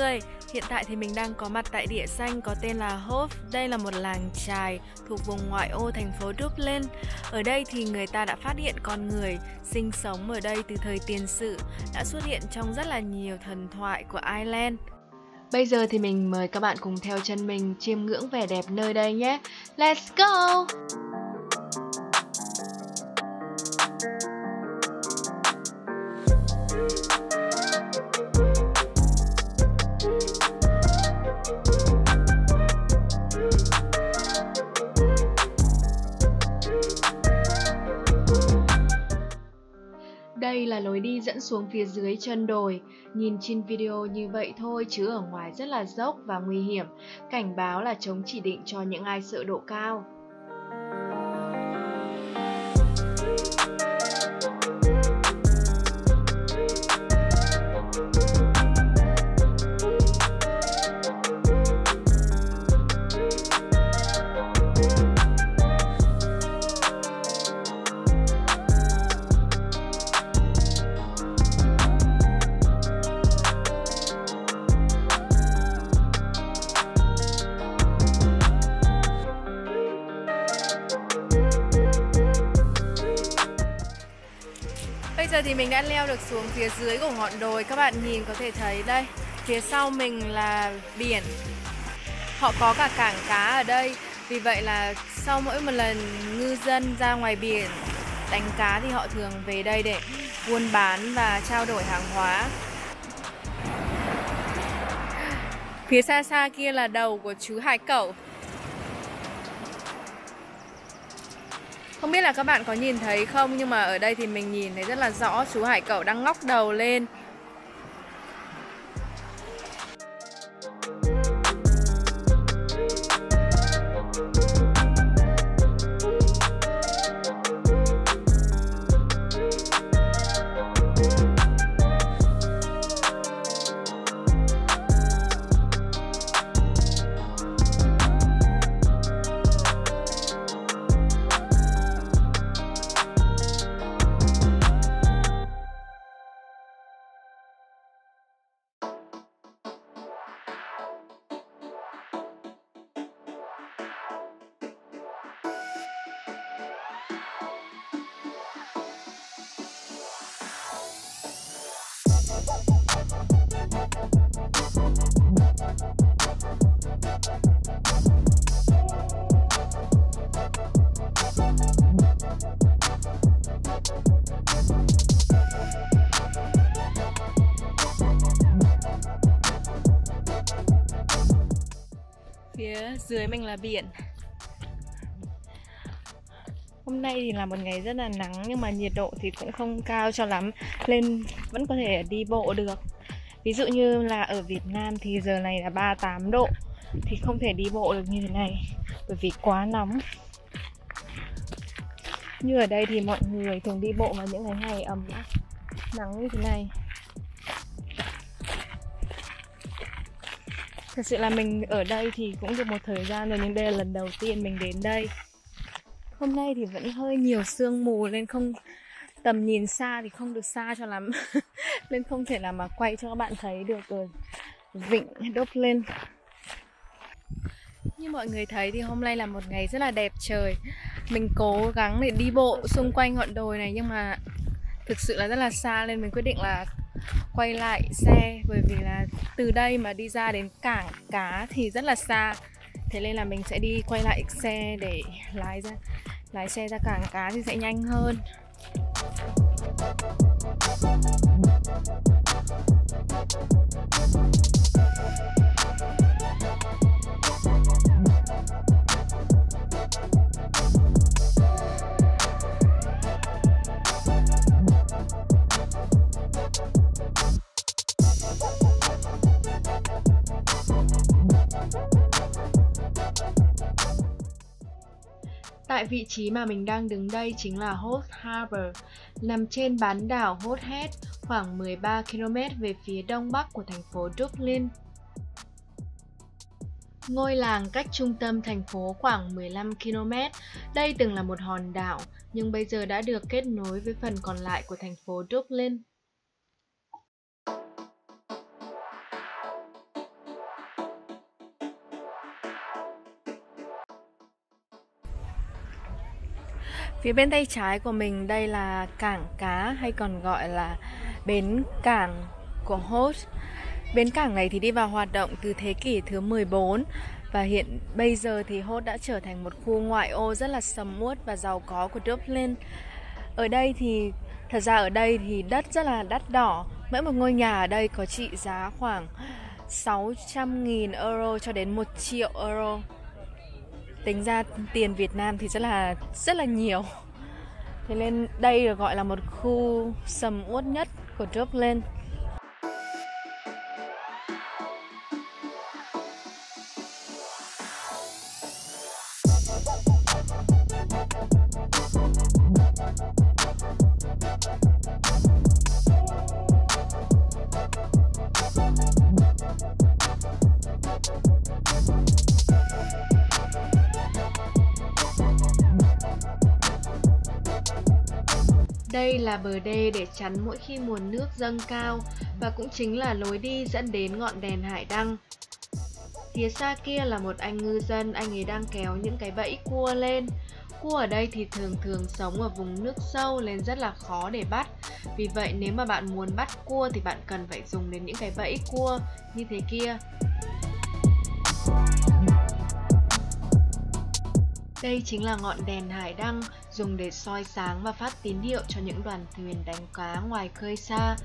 người. Hiện tại thì mình đang có mặt tại địa danh có tên là Howth. Đây là một làng chài thuộc vùng ngoại ô thành phố Dublin. Ở đây thì người ta đã phát hiện con người sinh sống ở đây từ thời tiền sử, đã xuất hiện trong rất là nhiều thần thoại của Ireland. Bây giờ thì mình mời các bạn cùng theo chân mình chiêm ngưỡng vẻ đẹp nơi đây nhé. Let's go! Đây là lối đi dẫn xuống phía dưới chân đồi. Nhìn trên video như vậy thôi chứ ở ngoài rất là dốc và nguy hiểm. Cảnh báo là chống chỉ định cho những ai sợ độ cao. Bây giờ thì mình đã leo được xuống phía dưới của ngọn đồi. Các bạn nhìn có thể thấy đây, phía sau mình là biển. Họ có cả cảng cá ở đây. Vì vậy là sau mỗi một lần ngư dân ra ngoài biển đánh cá thì họ thường về đây để buôn bán và trao đổi hàng hóa. Phía xa xa kia là đầu của chú hải cẩu. Không biết là các bạn có nhìn thấy không, nhưng mà ở đây thì mình nhìn thấy rất là rõ chú hải cẩu đang ngóc đầu lên. Phía dưới mình là biển. Hôm nay thì là một ngày rất là nắng, nhưng mà nhiệt độ thì cũng không cao cho lắm, nên vẫn có thể đi bộ được. Ví dụ như là ở Việt Nam thì giờ này là 38 độ thì không thể đi bộ được như thế này bởi vì quá nóng. Như ở đây thì mọi người thường đi bộ vào những cái ngày ấm áp, nắng như thế này. Thật sự là mình ở đây thì cũng được một thời gian rồi, nhưng đây là lần đầu tiên mình đến đây. Hôm nay thì vẫn hơi nhiều sương mù nên không, tầm nhìn xa thì không được xa cho lắm nên không thể nào mà quay cho các bạn thấy được ở vịnh Dublin. Như mọi người thấy thì hôm nay là một ngày rất là đẹp trời. Mình cố gắng để đi bộ xung quanh ngọn đồi này nhưng mà thực sự là rất là xa, nên mình quyết định là quay lại xe, bởi vì là từ đây mà đi ra đến cảng cá thì rất là xa. Thế nên là mình sẽ đi quay lại xe để lái xe ra cảng cá thì sẽ nhanh hơn. Tại vị trí mà mình đang đứng đây chính là Howth Harbour, nằm trên bán đảo Howth Head, khoảng 13 km về phía đông bắc của thành phố Dublin. Ngôi làng cách trung tâm thành phố khoảng 15 km. Đây từng là một hòn đảo, nhưng bây giờ đã được kết nối với phần còn lại của thành phố Dublin. Phía bên tay trái của mình đây là cảng cá, hay còn gọi là bến cảng của Howth. Bến cảng này thì đi vào hoạt động từ thế kỷ thứ 14 và hiện bây giờ thì Howth đã trở thành một khu ngoại ô rất là sầm uất và giàu có của Dublin. Thật ra ở đây thì đất rất là đắt đỏ. Mỗi một ngôi nhà ở đây có trị giá khoảng 600.000 euro cho đến 1 triệu euro. Tính ra tiền Việt Nam thì rất là nhiều. Thế nên đây được gọi là một khu sầm uất nhất của Dublin. Đây là bờ đê để chắn mỗi khi mùa nước dâng cao và cũng chính là lối đi dẫn đến ngọn đèn hải đăng. Phía xa kia là một anh ngư dân, anh ấy đang kéo những cái bẫy cua lên. Cua ở đây thì thường sống ở vùng nước sâu nên rất là khó để bắt. Vì vậy nếu mà bạn muốn bắt cua thì bạn cần phải dùng đến những cái bẫy cua như thế kia. Đây chính là ngọn đèn hải đăng dùng để soi sáng và phát tín hiệu cho những đoàn thuyền đánh cá ngoài khơi xa.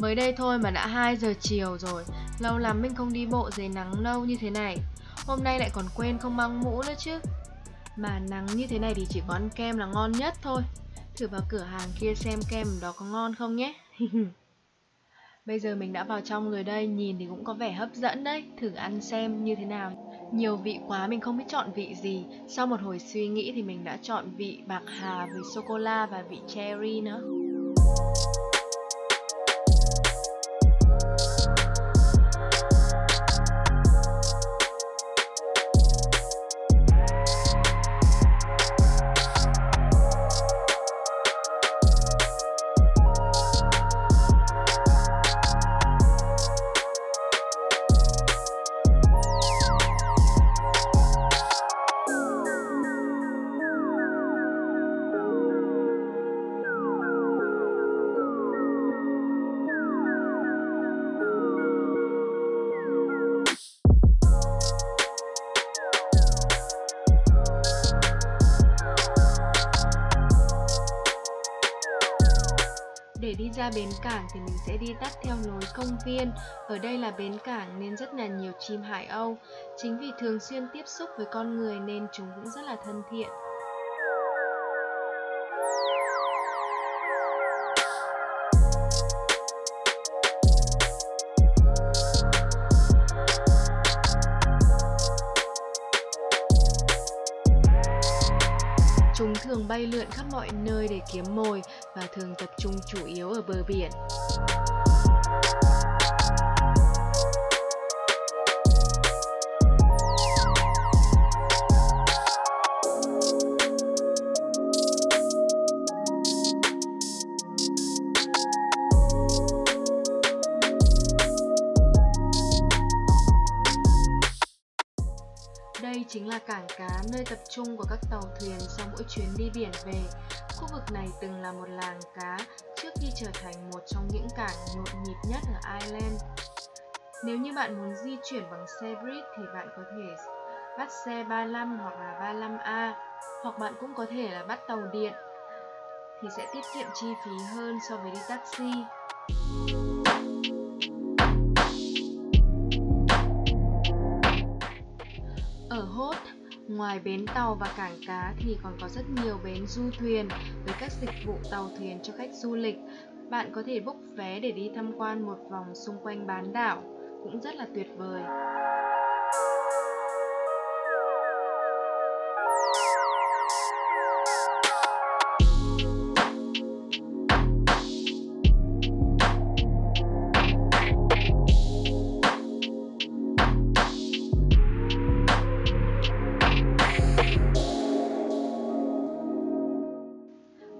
Mới đây thôi mà đã 2 giờ chiều rồi. Lâu lắm mình không đi bộ dưới nắng lâu như thế này. Hôm nay lại còn quên không mang mũ nữa chứ. Mà nắng như thế này thì chỉ có ăn kem là ngon nhất thôi. Thử vào cửa hàng kia xem kem đó có ngon không nhé. Bây giờ mình đã vào trong rồi đây. Nhìn thì cũng có vẻ hấp dẫn đấy. Thử ăn xem như thế nào. Nhiều vị quá mình không biết chọn vị gì. Sau một hồi suy nghĩ thì mình đã chọn vị bạc hà, vị sô-cô-la và vị cherry nữa. Để đi ra bến cảng thì mình sẽ đi tắt theo lối công viên. Ở đây là bến cảng nên rất là nhiều chim Hải Âu. Chính vì thường xuyên tiếp xúc với con người nên chúng cũng rất là thân thiện. Chúng thường bay lượn khắp mọi nơi để kiếm mồi và thường tập trung chủ yếu ở bờ biển. Đây chính là cảng cá, nơi tập trung của các tàu thuyền sau mỗi chuyến đi biển về. Khu vực này từng là một làng cá trước khi trở thành một trong những cảng nhộn nhịp nhất ở Ireland. Nếu như bạn muốn di chuyển bằng xe buýt thì bạn có thể bắt xe 35 hoặc là 35A, hoặc bạn cũng có thể là bắt tàu điện thì sẽ tiết kiệm chi phí hơn so với đi taxi. Ở Howth, ngoài bến tàu và cảng cá thì còn có rất nhiều bến du thuyền với các dịch vụ tàu thuyền cho khách du lịch. Bạn có thể book vé để đi tham quan một vòng xung quanh bán đảo, cũng rất là tuyệt vời.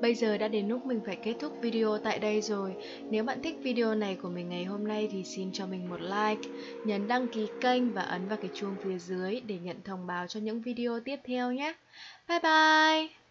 Bây giờ đã đến lúc mình phải kết thúc video tại đây rồi. Nếu bạn thích video này của mình ngày hôm nay thì xin cho mình một like, nhấn đăng ký kênh và ấn vào cái chuông phía dưới để nhận thông báo cho những video tiếp theo nhé. Bye bye!